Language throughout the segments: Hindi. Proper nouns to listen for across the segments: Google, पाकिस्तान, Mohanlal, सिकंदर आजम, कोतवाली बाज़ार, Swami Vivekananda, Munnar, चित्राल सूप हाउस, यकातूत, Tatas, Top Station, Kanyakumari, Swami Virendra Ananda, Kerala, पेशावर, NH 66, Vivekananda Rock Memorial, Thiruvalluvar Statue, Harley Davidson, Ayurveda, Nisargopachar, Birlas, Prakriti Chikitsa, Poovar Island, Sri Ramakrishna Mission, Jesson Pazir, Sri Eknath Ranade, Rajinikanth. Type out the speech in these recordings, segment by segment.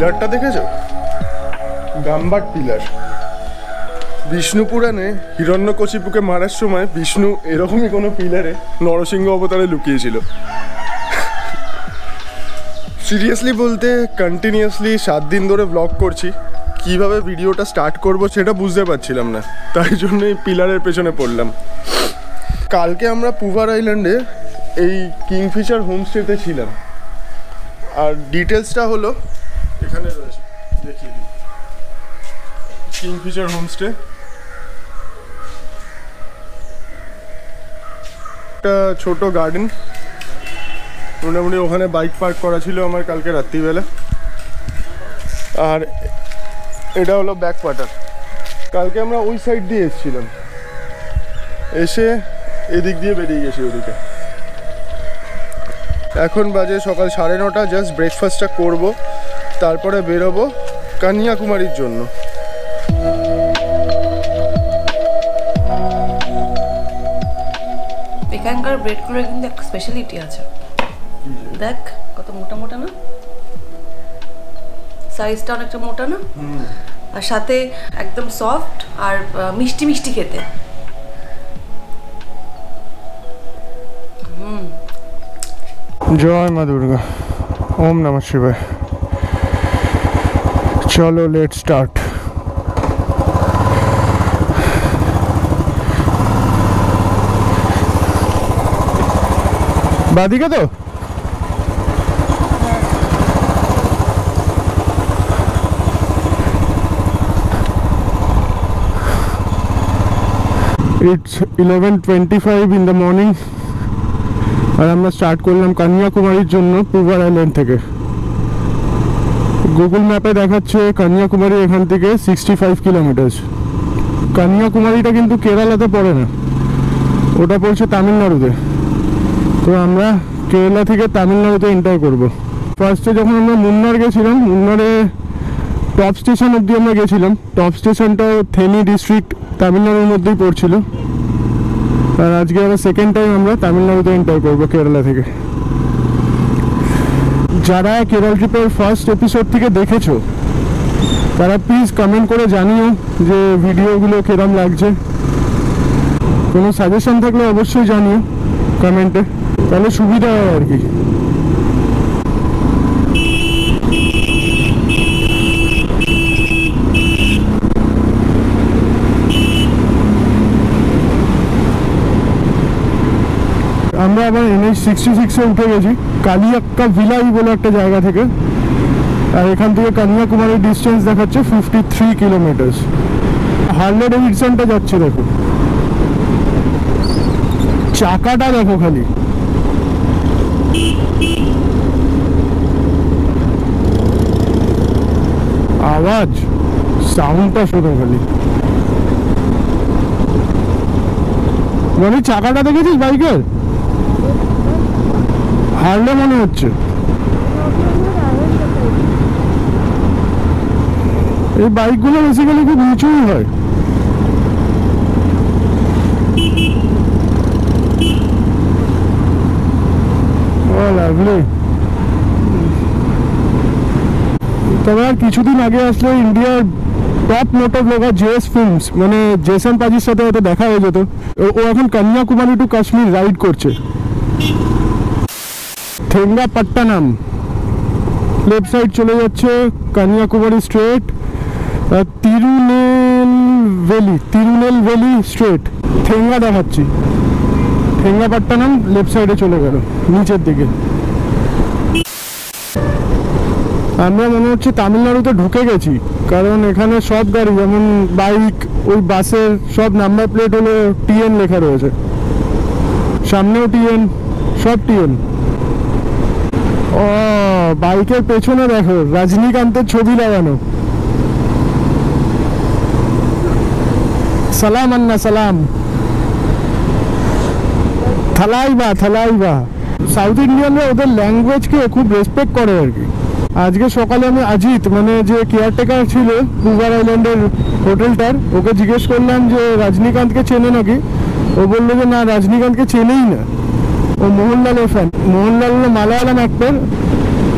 पिलारटा देखेছো गाम्बार पिलार विष्णु पुराणे हिरण्यकशिपुके मारार समय विष्णु एरकमई कोनो पिलारे नरसिंह अवतारे लुकिएছিল सीरियसली बोलते कंटिन्यूअसली 7 दिन धरे ब्लॉग करছি কিভাবে ভিডিওটা স্টার্ট করব সেটা বুঝতে পারছিলাম না তাই জন্যই পিলারের পেছনে পড়লাম কালকে আমরা পুভার আইল্যান্ডে এই কিংফিশার হোমস্টেতে ছিলাম আর ডিটেইলসটা হলো এখানে রয়েছে দেখিয়ে দিই কিংফিশার হোমস্টে একটা ছোট গার্ডেন মোটামুটি ওখানে বাইক পার্ক করা ছিল আমার কালকে রাত্রিবেলা আর এটা হলো ব্যাক কোয়ার্টার কালকে আমরা ওই সাইড দিয়ে এসেছিলাম এসে এদিক দিয়ে বেরিয়ে গেছি ওদিকে এখন বাজে সকাল 9:30 জাস্ট ব্রেকফাস্টটা করব তারপরে বেরোবো কন্যাকুমারীর জন্য বেকানকার ব্রেডগুলোর কিন্তু একটা স্পেশালিটি আছে দেখ কত মোটা মোটা না সাইজটা অনেকটা মোটা না আর সাথে একদম সফট আর মিষ্টি মিষ্টি খেতে जय माँ दुर्गा ओम नमः शिवाय चलो लेट स्टार्ट बादी का तो इट्स 11:25 इन द मॉर्निंग और हमें स्टार्ट कर लम कन्याकुमारी जो पूवर आईलैंड गूगल मैपे देखा कन्याकुमारी एखान 65 किलोमीटर्स कन्याकुमारी क्योंकि केरलाते पड़े ना वो पड़े तमिलनाडुते तो केरला तमिलनाडुते एंटर करब फार्ष्टे जो हमें मुन्नार गेम मुन्नारे टॉप स्टेशन अब्दि गेम टॉप स्टेशन थेनी डिस्ट्रिक्ट तमिलनाडुर मध्य पड़ो और आज के सेकेंड टाइम तमिलनाडुते एंटर करब केरला जरा केरल ट्रिपर फर्स्ट एपिसोड थेके देखेछो तारा प्लिज कमेंट करे जानियो जे भिडियोगुलो केरम लागछे कोनो सजेशन थाकले अवश्य जानियो कमेंटे ताहले सुविधा हय आर कि আমরা আবার NH 66 এ উঠে গেছি কালিয়াক্কা ভিলাই বলে একটা জায়গা থেকে আর এখান থেকে কন্যাকুমারী ডিসটেন্স দেখাচ্ছে 53 কিলোমিটার হার্লে ডেভিডসনটা যাচ্ছে দেখো চাকাটা দেখো খালি আওয়াজ সাউন্ডটা শুধু খালি মানে চাকাটা দেখেছিস বাইকের हार्ले मन हे बाइक गुलो बेसिकली खूब नीचू है तब किछुदिन आगे आसले इंडियार top moto blogger JS films माने जेसन पाजिर साथे एतो देखा हो जेतो ओ एखन कन्याकुमारी टू काश्मीर राइड करछे थेंगापट्टनम लेफ्ट साइड चले जाच्छे कन्याकुमारी स्ट्रेट तिरुनेलवेली स्ट्रेट थेंगा देखाच्छि थेंगापट्टनम लेफ्ट साइडे चले गेल नीचेर दिके आमरा मने हच्छे तमिलनाडुते ढुके गेछि कारण एखाने सब गाड़ी जेमन बाइक ओई बासेर सब नम्बर प्लेट हलो टीएन लेखा रयेछे सामनेओ टीएन सब टीएन বাইকের পেছনে দেখো রজনীকান্তের ছবি লাগানো সালাম আন্না সালাম থালাইবা থালাইবা সাউথ ইন্ডিয়ানরা ওদের ল্যাঙ্গুয়েজকে খুব রেসপেক্ট করে আর কি আজকে সকালে আমি অজিত মানে যে কেয়ারটেকার ছিল পুভার আইল্যান্ডের হোটেলটার ওকে জিজ্ঞেস করলাম যে রজনীকান্তকে চেনে নাকি ও বললো যে না রজনীকান্তকে চেনেই না ও মোহনলাল ফ্যান মোহনলাল মালায়ালাম অ্যাক্টর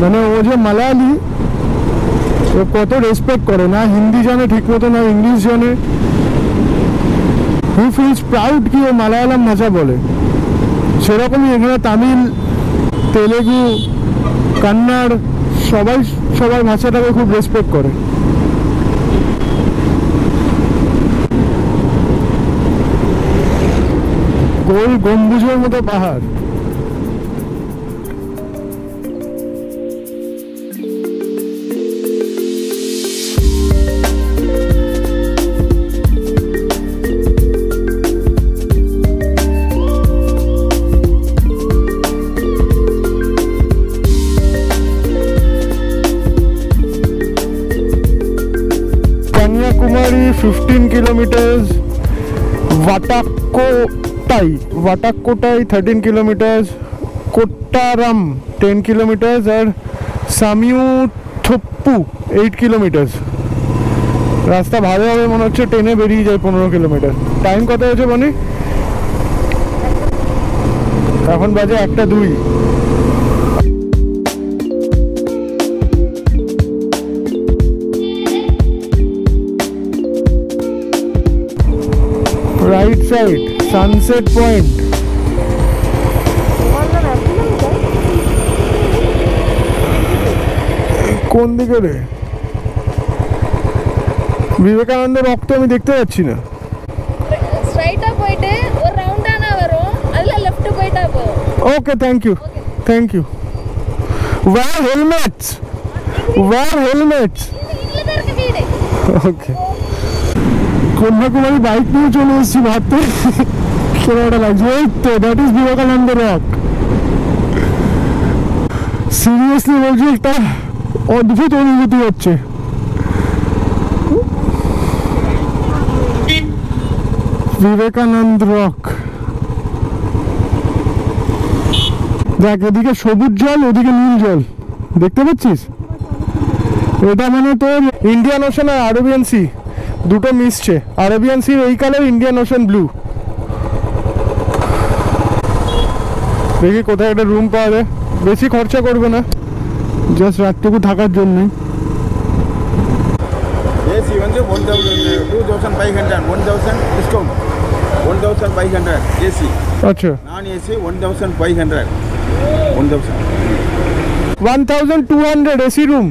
মানে ও যে মালায়ালি तो कत रेसपेक्ट करे ना हिंदी जाने ठीक मत ना इंग्लिश जाने हु फील्स प्राउड कि वो मलयालम भाषा बोले सरकमई एखाने तमिल तेलुगु कन्नड़ सबाई सबाई भाषाटाके खूब रेसपेक्ट करे। गोल गम्बुजेर मतो पहाड़ Kanyakumari 15 kilometres, Vattakottai 13 kilometres, Kottaram 10 kilometres और सामियुथप्पू 8 किलोमीटर्स। रास्ता भालोभाबे मने होच्छे ट्रेने बेरिये जाए 15 किलोमीटर। टाइम कत होच्छे बनी एखन बाजे 1:02। राइट साइड सनसेट पॉइंट कौन दिखे रे विवेकानंद रॉक तो देखते अच्छी ना स्ट्रेट अप போய்ட்டு ஒரு ரவுண்ட் ஆனா வரும் அதுல லெஃப்ட் போய்ட்டா போ। Okay thank you thank you. Wear helmets இல்ல இருக்கு வீடு। ओके कन्याकुमारी बाइक नहीं चले भाते विवेकानंद रॉक सीरियसली अद्भुत अनुभूति होच्छे। विवेकानंद रॉक देख एदिके सबुज जल ओदिके नील जल देखते पाच्छिस एटा माने तोर इंडियन ओशन और अरेबियन सी दुटो मिशछे। अरेबियन सी एई कलर इंडियन ओशन ब्लू। देखिए कोथाय एक रूम पावा जाए बेशी खर्चा करबो ना जस्ट रातटुकु थाकार जन्य। ये सीवन जो 1000 2500 1000 डिस्काउंट 1500 एसी। अच्छा नॉन एसी 1500 1200 एसी रूम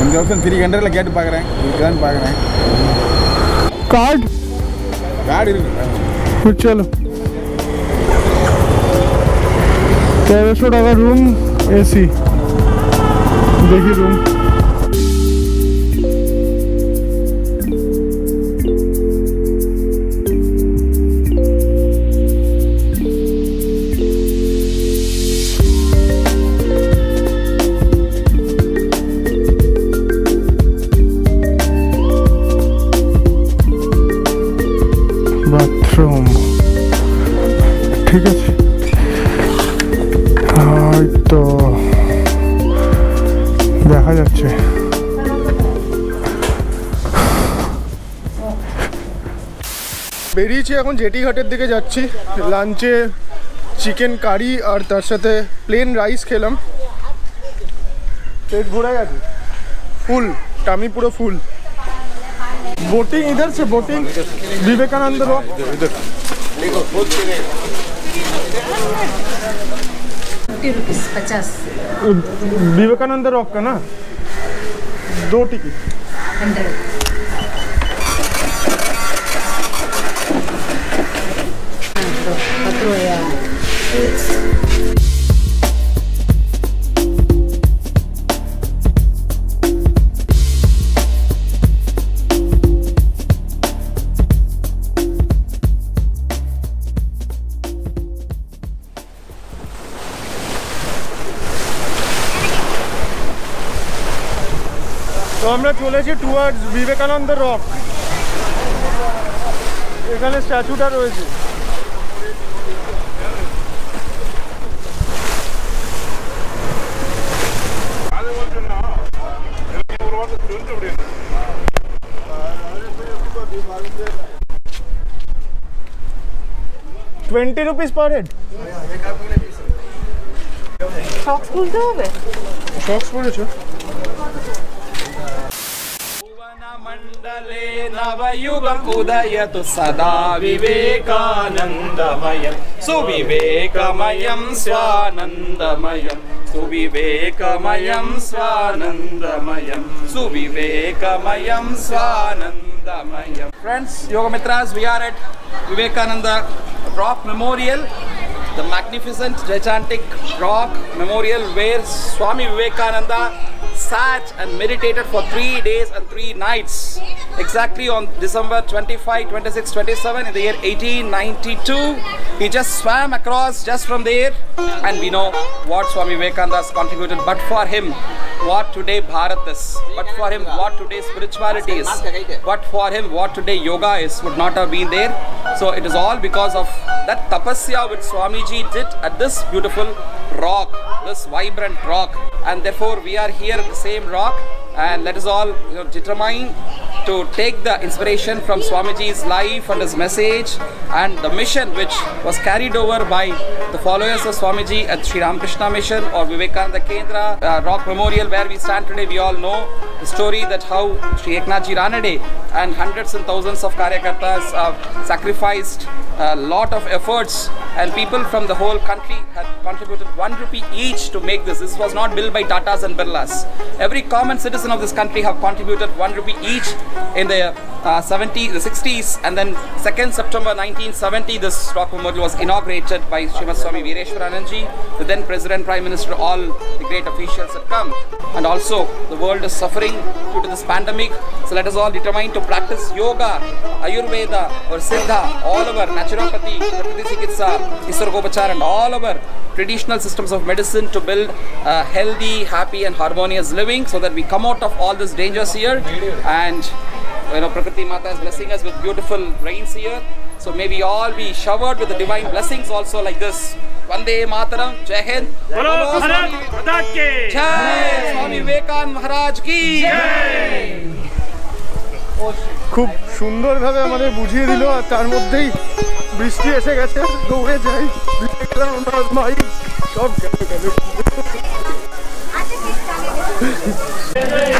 1300 ला गेट பாக்குறேன் இதுதான் பாக்குறேன் कार्ड गाड़ी इरुक्कु। चलो 1300 रूम एसी देखिए रूम बाथरूम ठीक है तो देखा जाच्छे। बेरिएছি এখন जेटी घाटेर दिखे যাচ্ছি। লাঞ্চে चिकेन कारी और তার সাথে प्लेन राइस খেলাম। पेट भरा गया फुल टामी पूरा फुल। बोटिंग इधर से boating Vivekananda Rock rupees 50 Vivekananda rock का ना 2 टिकट 100। আমরা চলেছি টুয়ার্ডস বিবেকানন্দ রক। এখানে স্ট্যাচুটা রয়েছে। ₹20 per head। সক্স খুলতে হবে। সক্স পরেছো? मण्डले नवयुगम् उदयतु सदा विवेकानन्दमयम् सुविवेकमयम् स्वानन्दमयम् सुविवेकमयम् स्वानन्दमयम् सुविवेकमयम् स्वानन्दमयम्। Friends, yoga mitras, we are at Vivekananda Rock Memorial, the magnificent gigantic rock memorial where Swami Vivekananda sat and meditated for 3 days and 3 nights, exactly on December 25, 26, 27 in the year 1892. He just swam across just from there, and we know what Swami Vivekananda has contributed. But for him, what today Bharat is, but for him, what today spirituality is, but for him, what today yoga is, would not have been there. So it is all because of that tapasya which Swamiji did at this beautiful rock, this vibrant rock, and therefore we are here at the same rock. And let us all, you know, determine to take the inspiration from Swamiji's life and his message and the mission which was carried over by the followers of Swamiji at Sri Ramakrishna Mission or Vivekananda Kendra Rock Memorial, where we stand today. We all know the story that how Sri Eknath Ranade and hundreds and thousands of Karyakartas sacrificed a lot of efforts, and people from the whole country had contributed 1 rupee each to make this. This was not built by Tatas and Birlas. Every common citizen of this country have contributed 1 rupee each in the 60s, and then 2nd September 1970 this rock memorial was inaugurated by Srimad Swami Virendra Ananda, the then President, Prime Minister, all the great officials had come. And also the world is suffering due to this pandemic, so let us all determine to practice yoga, Ayurveda or Siddha, all over naturopathy, Prakriti Chikitsa, Nisargopachar, and all over traditional systems of medicine to build a healthy, happy and harmonious living, so that we come out of all this dangers here. And you know, Prakriti Mata is blessing us with beautiful rains here, so may we all be showered with the divine blessings also like this. Vande Mataram, Jai Hind, Bolo Bharat Mata Ki Jai, Swami Vivekananda Maharaj Ki Jai। खूब सुंदर भावे हमारे बुझिए दिलो और तार मध्य ही बिस्ती ऐसे कैसे दोगे जाए बिल्कुल उन्होंने माई सब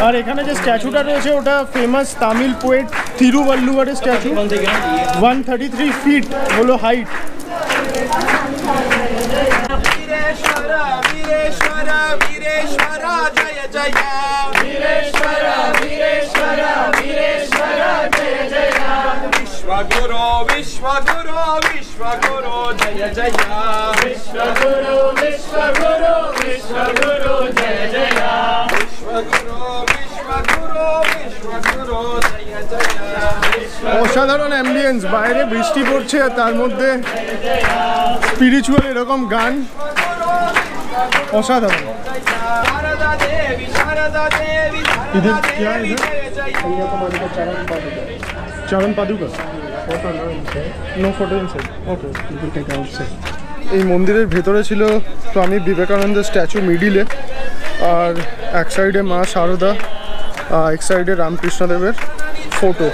और এখানে যে স্ট্যাচুটা রয়েছে ওটা famous Tamil poet Thiruvalluvar statue 133 feet হলো হাইট। वीरेश्वरा वीरेश्वरा वीरेश्वरा जय जय वीरेश्वरा वीरेश्वरा वीरेश्वरा जय जय विश्वगुरु विश्वगुरु विश्वगुरु जय जय विश्वगुरु विश्वगुरु विश्वगुरु जय जय विश्वगुरु विश्वगुरु विश्वगुरु जय जय। অসাধারণ অ্যাম্বিয়েন্স, বাইরে বৃষ্টি পড়ছে আর তার মধ্যে স্পিরিচুয়াল এরকম গান অসাধারণ। इधर क्या है चरण पादुका no photo inside okay you take outside. এই মন্দিরের ভেতরে ছিল স্বামী বিবেকানন্দের স্ট্যাচু মিডিলে, আর এক সাইডে মা সারদা, এক সাইডে রামকৃষ্ণদেবের ফটো।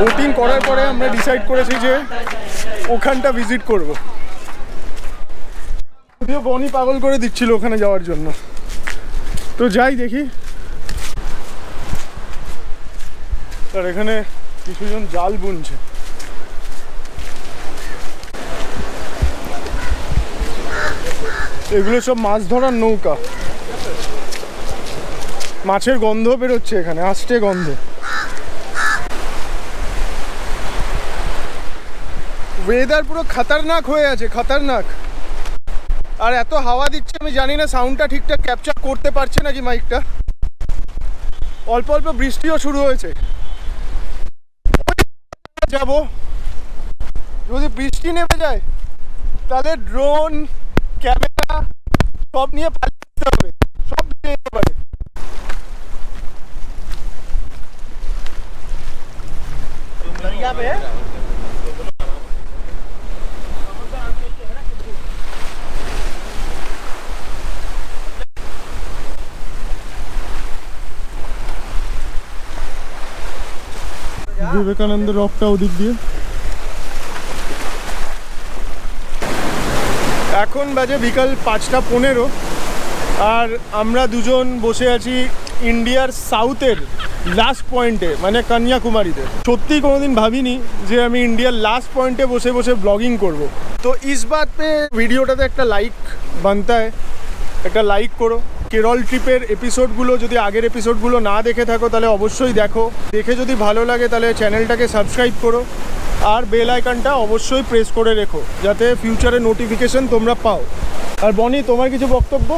বোটিং করার পরে আমরা ডিসাইড করেছি যে ওখানটা ভিজিট করব, যদিও বনি পাগল করে দিচ্ছিল ওখানে যাওয়ার জন্য, তো যাই দেখি। আর এখানে কিছুজন জাল বুনছে। এগুলো সব মাছ ধরার নৌকা, মাছের গন্ধ বেরোচ্ছে এখানে, আষ্টে গন্ধ। ওয়েদার পুরো খতরনাক হয়ে আছে, খতরনাক। আর এত হাওয়া দিচ্ছে আমি জানি না সাউন্ডটা ঠিকঠাক ক্যাপচার করতে পারছে নাকি মাইকটা। অল্প অল্প বৃষ্টিও শুরু হয়েছে, যাব যদি বৃষ্টি নেমে যায় তাহলে ড্রোন ক্যামেরা সব নিয়ে পালিয়ে যেতে হবে, সব নিয়ে যেতে পারে। दरिया पे विवेकानंद रॉकटा ओदिक दिए এখন বাজে বিকাল 5:15 আর আমরা দুজন বসে আছি ইন্ডিয়ার সাউথের লাস্ট পয়েন্টে মানে কন্যাকুমারীতে। সত্যি কোনোদিন ভাবিনি যে আমি ইন্ডিয়ার লাস্ট পয়েন্টে বসে বসে ব্লগিং করব। তো इस बात पे ভিডিওটাতে একটা লাইক बनता है, একটা লাইক করো। केरल ट्रिपर एपिसोडगुलो जो आगे एपिसोडगुलो ना देखे थको ताले अवश्य देखो, देखे जो भलो लागे ताले चैनलटाके सबसक्राइब करो और बेल आइकनटा अवश्य प्रेस करे रेखो जाते फ्यूचरे नोटिफिकेशन तोमरा पाओ। और बनी तोमार किछु बक्तब्य?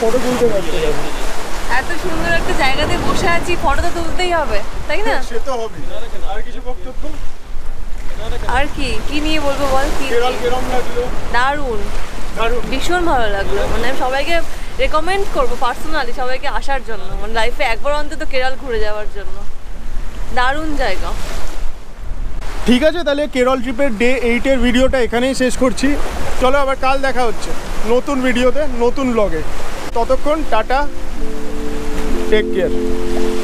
फटो तुलते पारबे एत सुंदर एकटा जायगाते बसे आछि, फटो तो तुलतेई होबे ताई ना? से तो होबे। आर किछु बक्तब्य? आर कि कि निये बोलबो बोल? केरल केरम लागलो? दारुण दारुण, भीषण भालो लागलो। माने सबाइके रेकमेंड करब पार्सोनाली सबाइके आसार जन्य माने लाइफे एकबार अंतत केरल घुरे जावार जन्य। दारुण जायगा। ठीक है ताहले केरल ट्रिपर डे 8 भिडियोटा एखानेई शेष करछि। चलो आबार काल देखा होच्छे नतून भिडियोते नतून ब्लगे, ततक्षण टाटा, टेक केयर।